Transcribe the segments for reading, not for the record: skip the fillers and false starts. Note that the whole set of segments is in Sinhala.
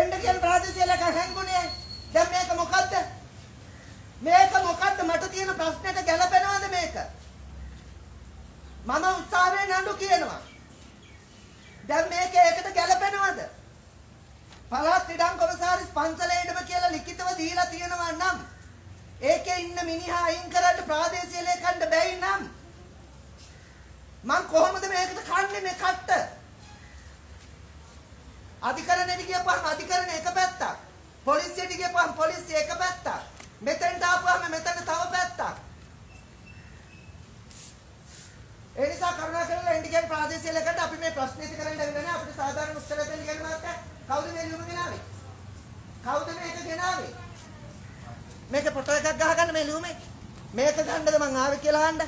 एंडकेन प्रादेशिक हंगुने දැන් මේක මොකද්ද මට තියෙන ප්‍රශ්නෙට ගැලපෙනවද මේක මම උත්සාහයෙන් නඩු කියනවා දැන් මේක ඒකට ගැලපෙනවද පළාත් ඉඩම් කොමසාරිස් පන්සලේ ඉඳම කියලා ලිඛිතව දීලා තියෙනවා නම් ඒකේ ඉන්න මිනිහා අයින් කරලා ප්‍රාදේශීය ලේකම්ට බැයි නම් මං කොහොමද මේකට කන්නේ මේ කට්ට අධිකරණයට ගියපුවාම අධිකරණ එක පැත්තක් පොලිසියට ගියපුවාම පොලිසිය එක පැත්තක් මෙතෙන්ට ආපුවාම මෙතන තව පැත්තක් ඒ නිසා කරුණා කරලා ඉන්දියානු ප්‍රාදේශීය ලේකම්ට අපි මේ ප්‍රශ්න ඉදිරි කරන්න ගිහින් නැහැ අපිට සාධාරණ උත්තර දෙන්න කියන මාත් කවුද මේ ලියුම ගෙනාවේ කවුද මේක ගෙනාවේ මේක ෆොටෝ එකක් ගහගන්න මේ ලියුමේ මේක ගන්නද මං ආවේ කියලා අහන්න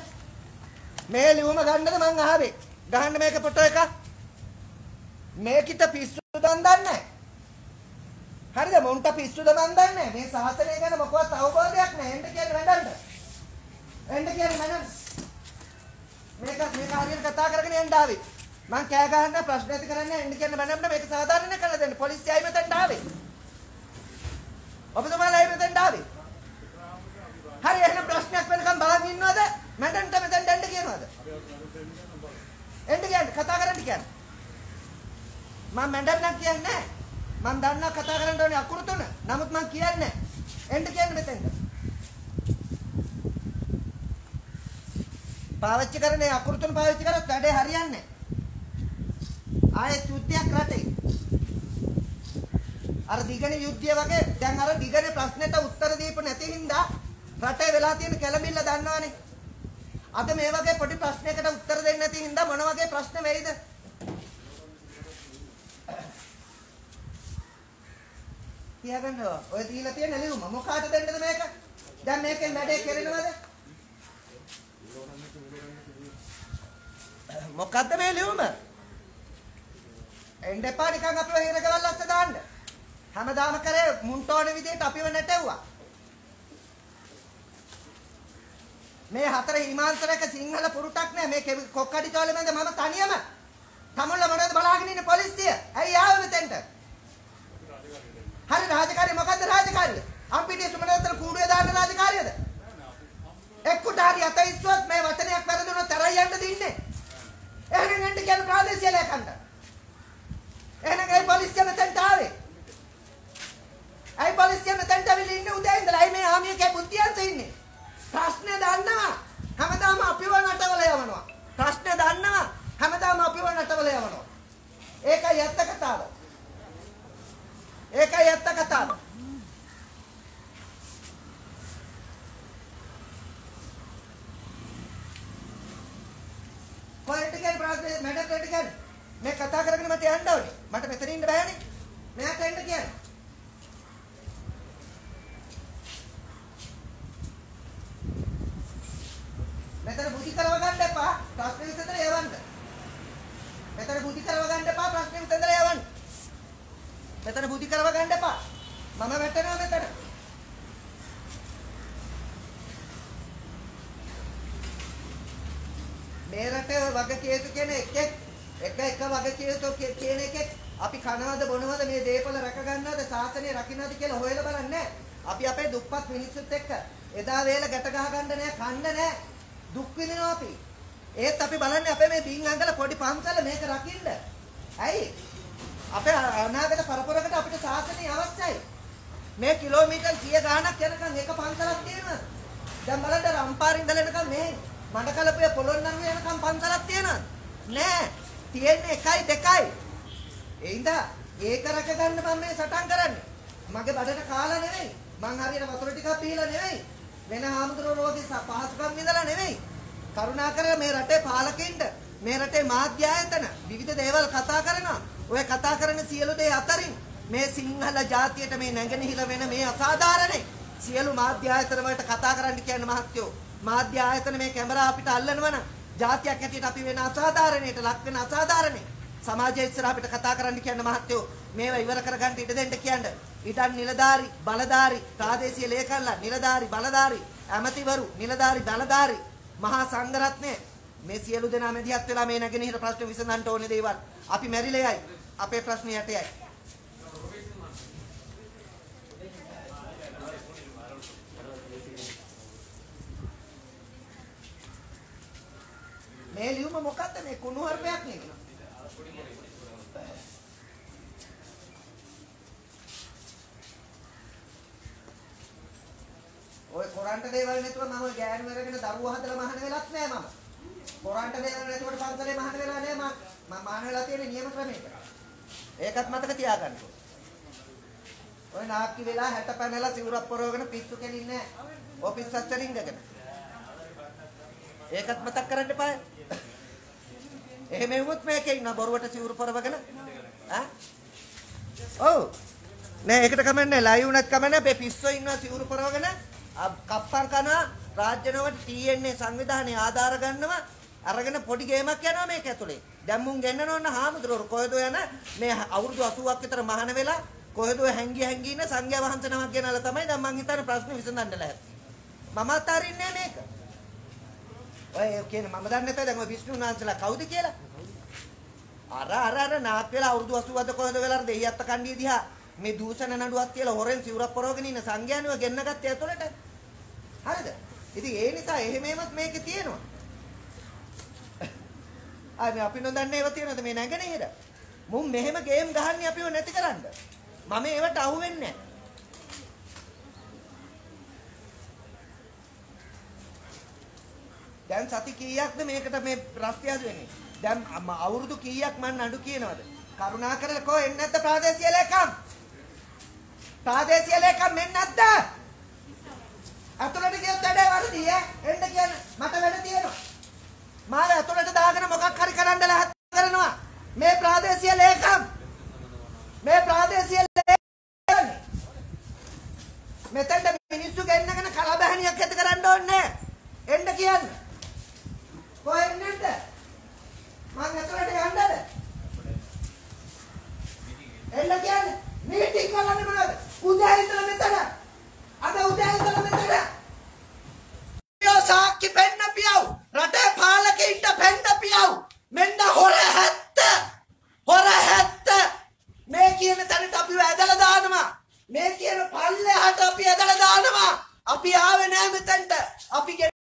මේ ලියුම ගන්නද මං ආවේ ගහන්න මේක ෆොටෝ එකක් මේකිට පිස්සු දන් දන්නේ නැහැ හරිද මොන්ට පිස්සු දන් දන්නේ නැහැ මේ සාසනය ගැන මොකවත් අවබෝධයක් නැහැ එන්න කියන්නේ වැඩන්න එන්න කියන්නේ මනස මේක හරියට කතා කරගෙන යන්න ආවේ මං කෑ ගහන්න ප්‍රශ්න ඇති කරන්නේ එන්න කියන්නේ මනම්න මේක සාධාරණ කරලා දෙන්න පොලිසියයි මෙතෙන්ට ආවේ ඔබතුමාලයි මෙතෙන්ට ආවේ හරි එහෙනම් ප්‍රශ්නයක් වෙනකම් බලන් ඉන්නවද මඩන්ට මෙතෙන්ට එන්න කියනවද එන්න කියන්නේ කතා කරන්න කියන්නේ මම මැඩම්නම් කියන්නේ මම දන්නවා කතා කරන්න ඕනේ අකුරු තුන. නමුත් මම කියන්නේ එන්න කියන්නේ මෙතෙන්ද. පාවිච්චි කරන්නේ අකුරු තුන පාවිච්චි කරත් වැඩේ හරියන්නේ නැහැ. ආයෙත් යුද්ධයක් රටේ. අර දිගනේ යුද්ධය වගේ දැන් අර දිගනේ ප්‍රශ්නෙට උත්තර දීපු නැති හින්දා රටේ වෙලා තියෙන කැළඹිල්ල දන්නවනේ. අද මේ වගේ පොඩි ප්‍රශ්නයකට උත්තර දෙන්න නැති හින්දා මොන වගේ ප්‍රශ්න වෙයිද? තියාගන්නවා ඔය තියලා තියෙන ලියුම මොකාට දෙන්නද මේක දැන් මේකෙන් වැඩේ කෙරෙනවද මොකද්ද මේ ලියුම එන්නපා නිකන් අපිව හිරගවල් අස්ස දාන්න හැමදාම කරේ මුන්ටෝන විදියට අපිව නැටෙව්වා මේ හතර හිමාන්තරයක සිංහල පුරුටක් නෑ මේ කොක්කඩි කාලේ මන්ද මම තනියම තමුල්ල මොනවද බලාගෙන ඉන්නේ පොලිසිය ඇයි ආවේ මෙතෙන්ට हर राजकारी मगध राजकारी अंपिटी सुमनतर कूड़े दान राजकारी है एक उठारी आता इस वक्त मैं वतन एक पैर दोनों तराई अंडे दिन ने ऐने ऐने क्या प्रादेश ये लेकर ना ऐने क्या पुलिस के नतन टावे ऐ पुलिस के नतन टावे दिन ने उधर इंद्राई में हम ये क्या बुद्धियां सही ने राष्ट्रीय दान ना हमें तो हम अपिवा नाटक वाले आवनवा राष्ट्रीय दान ना हमें तो हम अपिवा नाटक वाले आवनवा एक आयत तक तारो ඒකයි ඇත්ත කතාව. පොලිටිකල් ප්‍රශ්නේ මැඩම් රෙඩ් කියන්නේ මේ කතා කරගෙන මට යන්න ඕනේ. මට මෙතන ඉන්න බෑනේ. මෙයාට එන්න කියන්නේ. මෙතන බුද්ධි කරව ගන්න එපා. ප්‍රශ්නේ විසඳලා යවන්න. මෙතන බුද්ධි කරව ගන්න එපා. ප්‍රශ්නේ විසඳලා යවන්න. මෙතන බුද්ධි කරව ගන්න එපා. මම වැටෙනවා මෙතන. මේ රටේ වගකීතු කියන එක වගකීතු කියන එකේ අපි කනවද බොනවද මේ දේපල රැක ගන්නවද සාසනය රකින්නද කියලා හොයලා බලන්නේ නැහැ. අපි අපේ දුප්පත් මිනිස්සුත් එක්ක එදා වේල ගැට ගහ ගන්න නැහැ, කන්න නැහැ. දුක් විඳිනවා අපි. ඒත් අපි බලන්නේ අපේ මේ බින් අංගල පොඩි පන්සල මේක රකින්න. ඇයි? අපේ අනාගත පරපුරකට අපිට සාසනීය අවශ්‍යයි. මේ කිලෝමීටර් 100 ගානක් යනකම් එක පන්සලක් තියෙනවා. දැන් බලන්න රම්පාර ඉඳලා යනකම් මේ මඩකලපුවේ පොළොන්නරුව යනකම් පන්සලක් තියෙනවා. නෑ. තියෙන්නේ එකයි දෙකයි. ඒ ඉඳා ඒක රකගන්න මම මේ සටන් කරන්නේ. මගේ බඩට කාලා නෙවෙයි. මං හරියට වතුර ටිකක් පීලා නෙවෙයි. වෙන ආමතුරුවෝගේ පහසුකම් ඉඳලා නෙවෙයි. කරුණාකරලා මේ රටේ පාලකින්ද මේ රටේ මාධ්‍ය ආයතන විවිධ දේවල් කතා කරනවා. ඔය කතා කරන සියලු දේ අතරින් මේ සිංහල ජාතියට මේ නැගෙනහිර වෙන මේ අසාධාරණේ සියලු මාධ්‍ය ආයතන වලට කතා කරන්න කියන මහත්යෝ මාධ්‍ය ආයතන මේ කැමරා අපිට අල්ලනවා නම් ජාතියක් ඇටියට අපි වෙන අසාධාරණයට ලක් වෙන අසාධාරණේ සමාජය ඉස්සරහ අපිට කතා කරන්න කියන මහත්යෝ මේවා ඉවර කරගන්න ඉඩ දෙන්න කියන්නේ ඉඩම් නිලධාරි බලධාරි ප්‍රාදේශීය ලේකම්ලා නිලධාරි බලධාරි ඇමතිවරු නිලධාරි බලධාරි මහා සංඝරත්නය මේ සියලු දෙනා මැදිහත් වෙලා මේ නැගෙනහිර ප්‍රශ්න විසඳන්න ඕනේ දේවල් අපි මෙරිලෙයි අපේ ප්‍රශ්න යටයයි मेलियो में मुकाते नहीं कुनु हर पे आते नहीं ओए कोरांटा देवाले ने तो मामा गैर मेरे के दारू हाथ ला महान वेला नहीं मामा कोरांटा देवाले ने तो पांच ले महान वेला नहीं मामा महान वेला තියෙන નિયમ ක්‍රමයක ඒකත් මතක තියාගන්න ओए नाक की वेला 60 පැනලා සිවුරක් පොරවගෙන පිස්සු කෙලින්නේ ඕ පිස්සත් තරින්ගගෙන ඒකත් මතක් කරන්න එපා. එහෙම වුණොත් මේකේ ඉන්න බොරුවට සිවුරු පොරවගෙන ආ ඔව් නෑ ඒකට කමන්නේ නෑ ලයිව් උනත් කමන්නේ අපේ පිස්සෝ ඉන්නවා සිවුරු පොරවගෙන කප්පන් කරනවා රාජ්‍යනවට TNA සංවිධානය ආධාර ගන්නවා අරගෙන පොඩි ගේමක් යනවා මේක ඇතුලේ. දැන් මුන් ගෙන්නන ඕන හාමුදුරුවෝ කොහෙද යන මේ අවුරුදු 80ක් විතර මහාන වෙලා කොහෙද හැංගි ඉන්න සංඝයා වහන්සේ නමක් ගෙනාලා තමයි දැන් මං හිතන්නේ ප්‍රශ්න විසඳන්න ලෑස්ති. මම අතාරින්නේ නෑ මේක. ඔය කියන්නේ මම දන්නේ නැතයි දැන් ඔය විශ්ණුනාන්සලා කවුද කියලා අර නාත් වෙලා අවුරුදු 80ද කොහෙද වෙලා අර දෙහිඅත්ත කණ්ඩිය දිහා මේ දූෂණ නඩුවක් කියලා හොරෙන් සිවුරක් පරවගෙන ඉන්න සංඥානිව ගෙන්න ගත්තේ ඇතුළට හරිද ඉතින් ඒ නිසා එහෙමමත් මේකේ තියෙනවා අනේ අපි නොදන්නේ ඒවා තියෙනවද මේ නැගනේ හේද මුන් මෙහෙම ගේම් ගහන්නේ අපිව නැති කරන්න මම ඒවට අහු වෙන්නේ නැහැ දැන් සති කීයක්ද මේකට මේ රස්තිය හදු වෙන්නේ දැන් අවුරුදු කීයක් මන් නඩු කියනවද කරුණාකරලා කොහෙ එන්නේ නැද්ද ප්‍රාදේශීය ලේකම් එන්නේ නැද්ද අතලට ගියොත් වැඩේ වරදී එන්න කියන මට වැඩ තියෙනවා මාව අතලට දාගෙන මොකක් හරි කරන්න ලැහත් කරනවා මේ ප්‍රාදේශීය ලේකම් මෙතෙන්ට මිනිස්සු ගෙන්නගෙන කලබහණියක් ඇති කරන්න ඕනේ නැහැ එන්න කියන්නේ